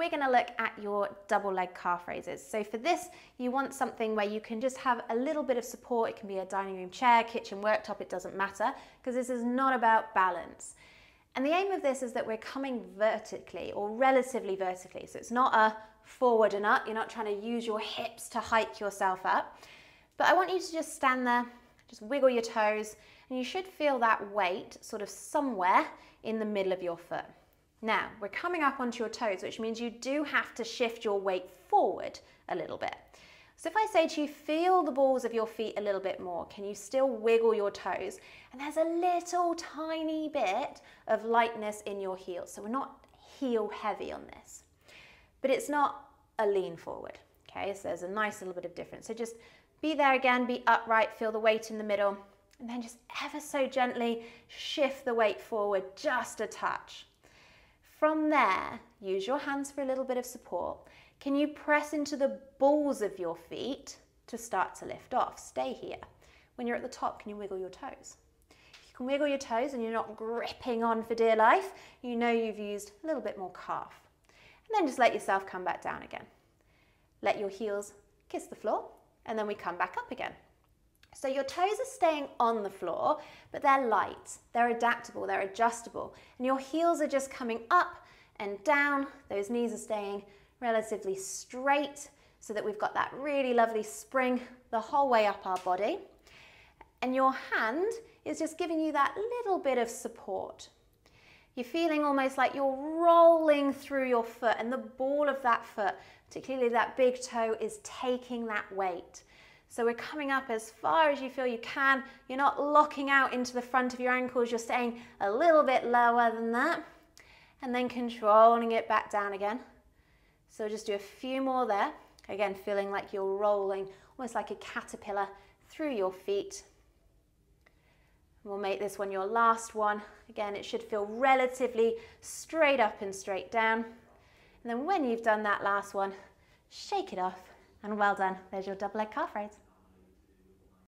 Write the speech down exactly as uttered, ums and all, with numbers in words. we're going to look at your double leg calf raises. So for this, you want something where you can just have a little bit of support. It can be a dining room chair, kitchen worktop, it doesn't matter, because this is not about balance. And the aim of this is that we're coming vertically or relatively vertically. So it's not a forward and up. You're not trying to use your hips to hike yourself up. But I want you to just stand there, just wiggle your toes, and you should feel that weight sort of somewhere in the middle of your foot. Now, we're coming up onto your toes, which means you do have to shift your weight forward a little bit. So if I say to you, feel the balls of your feet a little bit more, can you still wiggle your toes? And there's a little tiny bit of lightness in your heels. So we're not heel heavy on this, but it's not a lean forward, okay? So there's a nice little bit of difference. So just be there again, be upright, feel the weight in the middle, and then just ever so gently shift the weight forward just a touch. From there, use your hands for a little bit of support. Can you press into the balls of your feet to start to lift off? Stay here. When you're at the top, can you wiggle your toes? You can wiggle your toes and you're not gripping on for dear life. You know you've used a little bit more calf. And then just let yourself come back down again. Let your heels kiss the floor, and then we come back up again. So your toes are staying on the floor, but they're light, they're adaptable, they're adjustable, and your heels are just coming up and down. Those knees are staying relatively straight so that we've got that really lovely spring the whole way up our body. And your hand is just giving you that little bit of support. You're feeling almost like you're rolling through your foot, and the ball of that foot, particularly that big toe, is taking that weight. So we're coming up as far as you feel you can. You're not locking out into the front of your ankles. You're staying a little bit lower than that, and then controlling it back down again. So just do a few more there. Again, feeling like you're rolling, almost like a caterpillar through your feet. We'll make this one your last one. Again, it should feel relatively straight up and straight down. And then when you've done that last one, shake it off. And well done, there's your double leg calf raise.